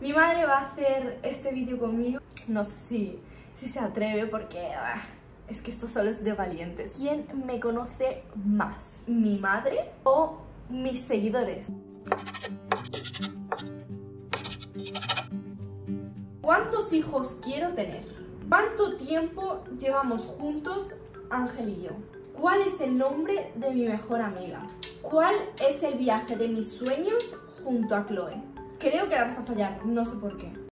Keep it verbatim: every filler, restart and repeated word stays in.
Mi madre va a hacer este vídeo conmigo. No sé si, si se atreve porque ah, es que esto solo es de valientes. ¿Quién me conoce más? ¿Mi madre o mis seguidores? ¿Cuántos hijos quiero tener? ¿Cuánto tiempo llevamos juntos Ángel y yo? ¿Cuál es el nombre de mi mejor amiga? ¿Cuál es el viaje de mis sueños junto a Chloe? Creo que la vas a fallar, no sé por qué.